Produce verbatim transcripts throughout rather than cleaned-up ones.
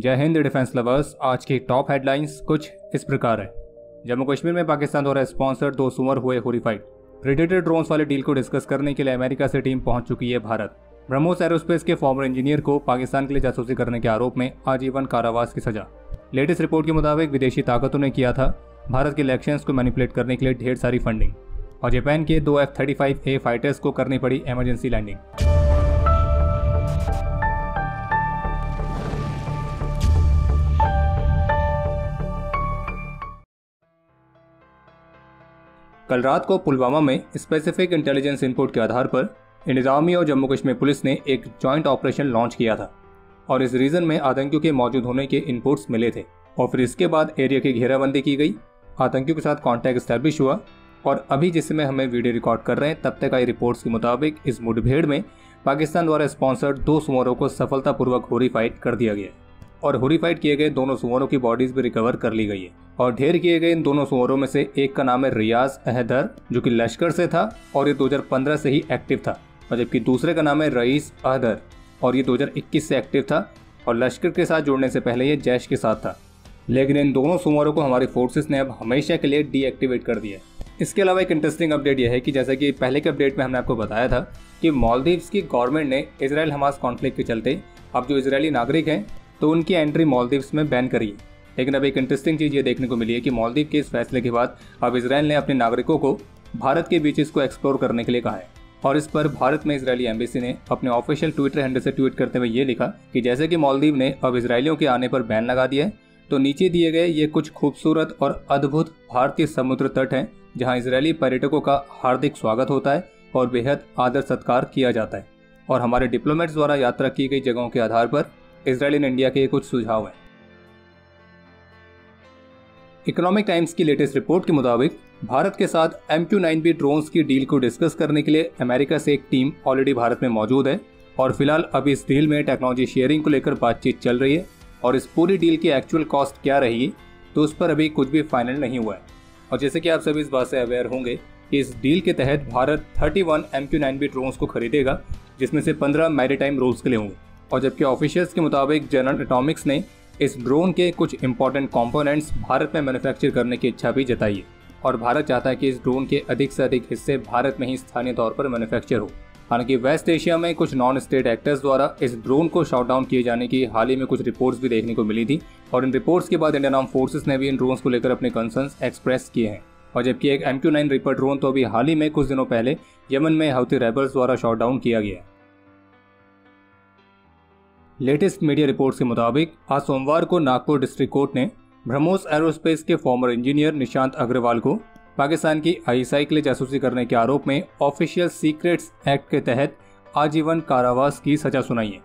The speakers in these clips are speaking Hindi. जय हिंद डिफेंस लवर्स। आज की टॉप हेडलाइंस कुछ इस प्रकार है। जम्मू कश्मीर में पाकिस्तान द्वारा स्पॉन्सर्ड दो सुमर हुए हॉरिफाइड। प्रेडेटर ड्रोन्स वाले डील को डिस्कस करने के लिए अमेरिका से टीम पहुंच चुकी है भारत। ब्रह्मोस एरोस्पेस के फॉर्मर इंजीनियर को पाकिस्तान के लिए जासूसी करने के आरोप में आजीवन कारावास की सजा। लेटेस्ट रिपोर्ट के मुताबिक विदेशी ताकतों ने किया था भारत के इलेक्शंस को मैनिपुलेट करने के लिए ढेर सारी फंडिंग। और जापान के दो F thirty five A fighters को करनी पड़ी इमरजेंसी लैंडिंग। कल रात को पुलवामा में स्पेसिफिक इंटेलिजेंस इनपुट के आधार पर इंतजामी और जम्मू कश्मीर पुलिस ने एक जॉइंट ऑपरेशन लॉन्च किया था और इस रीजन में आतंकियों के मौजूद होने के इनपुट्स मिले थे और फिर इसके बाद एरिया की घेराबंदी की गई। आतंकियों के साथ कांटेक्ट एस्टैब्लिश हुआ और अभी जिस समय हमें वीडियो रिकॉर्ड कर रहे हैं तब तक आई रिपोर्ट्स के मुताबिक इस मुठभेड़ में पाकिस्तान द्वारा स्पॉन्सर्ड दो सुमरों को सफलतापूर्वक हॉरिफाइड कर दिया गया और हॉरिफाइड किए गए दोनों सुअरों की बॉडीज भी रिकवर कर ली गई है। और ढेर किए गए इन दोनों सुअरों में से एक का नाम है रियाज अहदर जो कि लश्कर से था और ये दो हज़ार पंद्रह से ही एक्टिव था, और जबकि दूसरे का नाम है रईस अहदर और ये दो हज़ार इक्कीस से एक्टिव था और लश्कर के साथ जुड़ने से पहले ये जैश के साथ था। लेकिन इन दोनों सुअरों को हमारी फोर्सेस ने अब हमेशा के लिए डीएक्टिवेट कर दिया। इसके अलावा एक इंटरेस्टिंग अपडेट यह है कि जैसा कि पहले के अपडेट में हमने आपको बताया था कि मालदीव्स की गवर्नमेंट ने इसराइल हमास कॉन्फ्लिक्ट के चलते अब जो इसराइली नागरिक हैं तो उनकी एंट्री मालदीव्स में बैन करी है। लेकिन अब एक इंटरेस्टिंग चीज़ ये देखने को मिली है कि मालदीव के इस फैसले के बाद अब इसराइल ने अपने नागरिकों को भारत के बीचेस को एक्सप्लोर करने के लिए कहा है। और इस पर भारत में इसराइली एम्बेसी ने अपने ऑफिशियल ट्विटर हैंडल से ट्वीट करते हुए ये लिखा कि जैसे कि मालदीव ने अब इसराइलियों के आने पर बैन लगा दिया है तो नीचे दिए गए ये कुछ खूबसूरत और अद्भुत भारतीय समुद्र तट हैं जहाँ इसराइली पर्यटकों का हार्दिक स्वागत होता है और बेहद आदर सत्कार किया जाता है। और हमारे डिप्लोमेट्स द्वारा यात्रा की गई जगहों के आधार पर इसराइल एंड इंडिया के कुछ सुझाव हैं। इकोनॉमिक टाइम्स की लेटेस्ट रिपोर्ट के मुताबिक भारत के साथ M Q nine B drones की डील को डिस्कस करने के लिए अमेरिका से एक टीम ऑलरेडी भारत में मौजूद है और फिलहाल अभी इस डील में टेक्नोलॉजी शेयरिंग को लेकर बातचीत चल रही है। और इस पूरी डील की एक्चुअल कॉस्ट क्या रहेगी तो उस पर अभी कुछ भी फाइनल नहीं हुआ है। और जैसे कि आप सभी इस बात से अवेयर होंगे कि इस डील के तहत Bharat thirty one M Q nine B drones को खरीदेगा जिसमें से पंद्रह मैरीटाइम रोल्स के लिए होंगे। और जबकि ऑफिशियल्स के मुताबिक जनरल एटॉमिक्स ने इस ड्रोन के कुछ इंपॉर्टेंट कंपोनेंट्स भारत में मैन्युफैक्चर करने की इच्छा भी जताई है और भारत चाहता है कि इस ड्रोन के अधिक से अधिक हिस्से भारत में ही स्थानीय तौर पर मैन्युफैक्चर हो। हालांकि वेस्ट एशिया में कुछ नॉन स्टेट एक्टर्स द्वारा इस ड्रोन को शॉट डाउन किए जाने की हाल ही में कुछ रिपोर्ट्स भी देखने को मिली थी और इन रिपोर्ट्स के बाद इंडियन आर्म फोर्सेस ने भी इन ड्रोन्स को लेकर अपने कंसर्न्स एक्सप्रेस किए हैं। और जबकि एक M Q nine reaper drone तो अभी हाल ही में कुछ दिनों पहले यमन में हौती रेबल्स द्वारा शॉट डाउन किया गया है। लेटेस्ट मीडिया रिपोर्ट्स के मुताबिक आज सोमवार को नागपुर डिस्ट्रिक्ट कोर्ट ने ब्रह्मोस एरोस्पेस के फॉर्मर इंजीनियर निशांत अग्रवाल को पाकिस्तान की आई एस आई के लिए जासूसी करने के आरोप में ऑफिशियल सीक्रेट्स एक्ट के तहत आजीवन कारावास की सजा सुनाई है।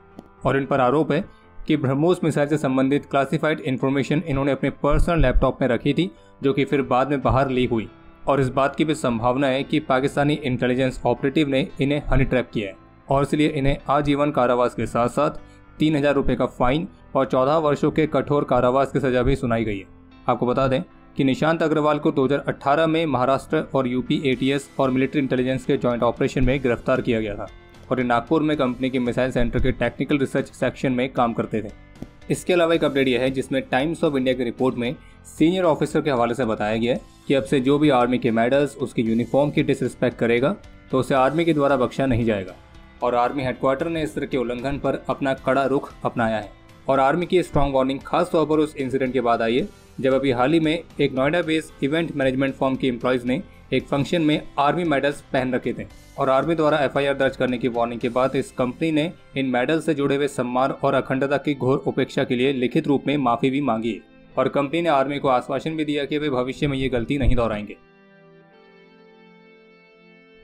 और इन पर आरोप है कि ब्रह्मोस मिसाइल से संबंधित क्लासिफाइड इन्फॉर्मेशन इन्होंने अपने पर्सनल लैपटॉप में रखी थी जो कि फिर बाद में बाहर लीक हुई और इस बात की भी संभावना है कि पाकिस्तानी इंटेलिजेंस ऑपरेटिव ने इन्हें हनी ट्रैप किया है और इसलिए इन्हें आजीवन कारावास के साथ साथ तीन हजार रुपये का फाइन और चौदह वर्षों के कठोर कारावास की सजा भी सुनाई गई है। आपको बता दें कि निशांत अग्रवाल को दो हज़ार अठारह में महाराष्ट्र और यूपी एटीएस और मिलिट्री इंटेलिजेंस के जॉइंट ऑपरेशन में गिरफ्तार किया गया था और ये नागपुर में कंपनी के मिसाइल सेंटर के टेक्निकल रिसर्च सेक्शन में काम करते थे। इसके अलावा एक अपडेट यह है जिसमें टाइम्स ऑफ इंडिया की रिपोर्ट में सीनियर ऑफिसर के हवाले से बताया गया कि अब से जो भी आर्मी के मेडल्स उसकी यूनिफॉर्म की डिसरिस्पेक्ट करेगा तो उसे आर्मी के द्वारा बख्शा नहीं जाएगा। और आर्मी हेडक्वार्टर ने इस तरह के उल्लंघन पर अपना कड़ा रुख अपनाया है। और आर्मी की स्ट्रांग वार्निंग खास तौर पर उस इंसिडेंट के बाद आई है जब अभी हाल ही में एक Noida based event management firm के एम्प्लॉयज़ ने एक फंक्शन में आर्मी मेडल्स पहन रखे थे और आर्मी द्वारा एफ आई आर दर्ज करने की वार्निंग के बाद इस कंपनी ने इन मेडल से जुड़े हुए सम्मान और अखंडता की घोर उपेक्षा के लिए लिखित रूप में माफ़ी भी मांगी है। और कंपनी ने आर्मी को आश्वासन भी दिया कि वे भविष्य में ये गलती नहीं दोहराएंगे।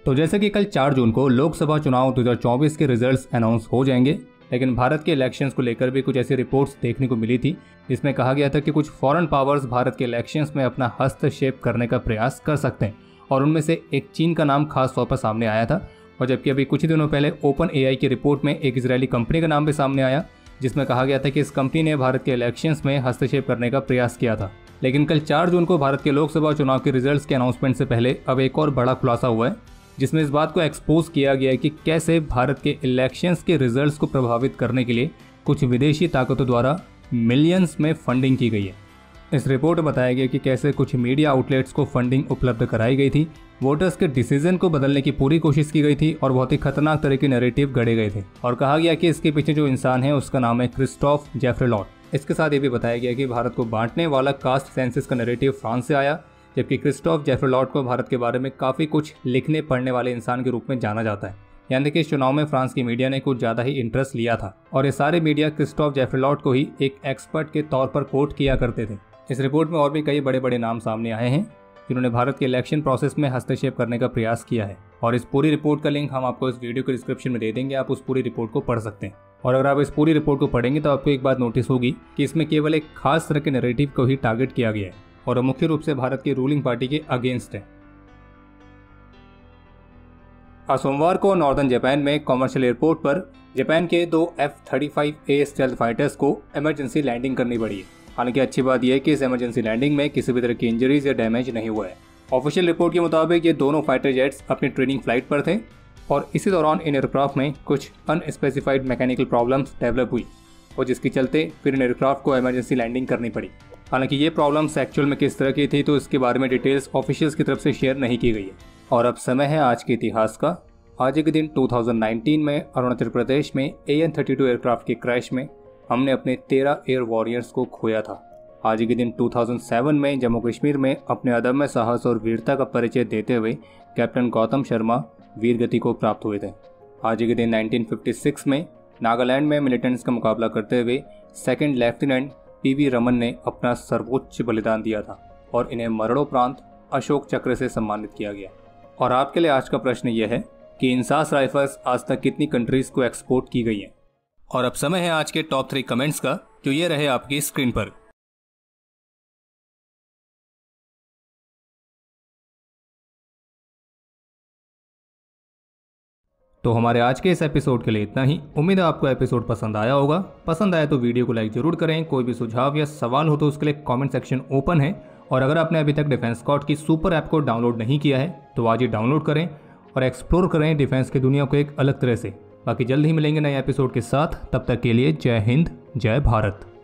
तो जैसे कि कल चार जून को लोकसभा चुनाव दो हज़ार चौबीस के रिजल्ट्स अनाउंस हो जाएंगे लेकिन भारत के इलेक्शंस को लेकर भी कुछ ऐसी रिपोर्ट्स देखने को मिली थी जिसमें कहा गया था कि कुछ फॉरेन पावर्स भारत के इलेक्शंस में अपना हस्तक्षेप करने का प्रयास कर सकते हैं और उनमें से एक चीन का नाम खास तौर पर सामने आया था। और जबकि अभी कुछ ही दिनों पहले ओपन ए आई की रिपोर्ट में एक इजरायली कंपनी का नाम भी सामने आया जिसमें कहा गया था कि इस कंपनी ने भारत के इलेक्शंस में हस्तक्षेप करने का प्रयास किया था। लेकिन कल चार जून को भारत के लोकसभा चुनाव के रिजल्ट्स के अनाउंसमेंट से पहले अब एक और बड़ा खुलासा हुआ है जिसमें इस बात को एक्सपोज किया गया है कि कैसे भारत के इलेक्शंस के रिजल्ट्स को प्रभावित करने के लिए कुछ विदेशी ताकतों द्वारा मिलियंस में फंडिंग की गई है। इस रिपोर्ट में बताया गया कि कैसे कुछ मीडिया आउटलेट्स को फंडिंग उपलब्ध कराई गई थी, वोटर्स के डिसीजन को बदलने की पूरी कोशिश की गई थी और बहुत ही खतरनाक तरह के नैरेटिव गढ़े गए थे। और कहा गया कि इसके पीछे जो इंसान है उसका नाम है क्रिस्टोफ जैफ्रेलॉट। इसके साथ ये भी बताया गया कि भारत को बांटने वाला कास्ट सेंसिस का नैरेटिव फ्रांस से आया, जबकि क्रिस्टोफ जैफ्रेलॉट को भारत के बारे में काफ़ी कुछ लिखने पढ़ने वाले इंसान के रूप में जाना जाता है। यानी कि इस चुनाव में फ्रांस की मीडिया ने कुछ ज़्यादा ही इंटरेस्ट लिया था और ये सारे मीडिया क्रिस्टोफ जैफ्रेलॉट को ही एक एक्सपर्ट के तौर पर कोट किया करते थे। इस रिपोर्ट में और भी कई बड़े बड़े नाम सामने आए हैं जिन्होंने भारत के इलेक्शन प्रोसेस में हस्तक्षेप करने का प्रयास किया है। और इस पूरी रिपोर्ट का लिंक हम आपको इस वीडियो के डिस्क्रिप्शन में दे देंगे, आप उस पूरी रिपोर्ट को पढ़ सकते हैं। और अगर आप इस पूरी रिपोर्ट को पढ़ेंगे तो आपको एक बात नोटिस होगी कि इसमें केवल एक खास तरह के नैरेटिव को ही टारगेट किया गया है और मुख्य रूप से भारत की रूलिंग पार्टी के अगेंस्ट है। आज सोमवार को नॉर्दर्न जापान में कॉमर्शियल एयरपोर्ट पर जापान के दो F thirty five A stealth fighters को इमरजेंसी लैंडिंग करनी पड़ी है। हालांकि अच्छी बात यह है कि इस इमरजेंसी लैंडिंग में किसी भी तरह की इंजरीज या डैमेज नहीं हुआ है। ऑफिशियल रिपोर्ट के मुताबिक ये दोनों फाइटर जेट्स अपनी ट्रेनिंग फ्लाइट पर थे और इसी दौरान इन एयरक्राफ्ट में कुछ अनस्पेसिफाइड मैकेनिकल प्रॉब्लम्स डेवलप हुई और जिसके चलते फिर इन एयरक्राफ्ट को इमरजेंसी लैंडिंग करनी पड़ी। हालांकि ये प्रॉब्लम्स एक्चुअल में किस तरह की थी तो इसके बारे में डिटेल्स ऑफिशियल्स की तरफ से शेयर नहीं की गई है। और अब समय है आज के इतिहास का। आज के दिन दो हज़ार उन्नीस में अरुणाचल प्रदेश में A N thirty two aircraft के क्रैश में हमने अपने तेरह एयर वॉरियर्स को खोया था। आज के दिन दो हज़ार सात में जम्मू कश्मीर में अपने अदम्य साहस और वीरता का परिचय देते हुए कैप्टन गौतम शर्मा वीरगति को प्राप्त हुए थे। आज के दिन उन्नीस सौ छप्पन में नागालैंड में मिलिटेंट्स का मुकाबला करते हुए second lieutenant P V Raman ने अपना सर्वोच्च बलिदान दिया था और इन्हें मरणोपरांत अशोक चक्र से सम्मानित किया गया। और आपके लिए आज का प्रश्न यह है कि इंसास राइफल्स आज तक कितनी कंट्रीज को एक्सपोर्ट की गई हैं। और अब समय है आज के टॉप थ्री कमेंट्स का, जो ये रहे आपकी स्क्रीन पर। तो हमारे आज के इस एपिसोड के लिए इतना ही। उम्मीद है आपको एपिसोड पसंद आया होगा। पसंद आया तो वीडियो को लाइक जरूर करें। कोई भी सुझाव या सवाल हो तो उसके लिए कमेंट सेक्शन ओपन है। और अगर आपने अभी तक डिफेंस स्कॉट की सुपर ऐप को डाउनलोड नहीं किया है तो आज ही डाउनलोड करें और एक्सप्लोर करें डिफेंस की दुनिया को एक अलग तरह से। बाकी जल्द ही मिलेंगे नए एपिसोड के साथ, तब तक के लिए जय हिंद, जय भारत।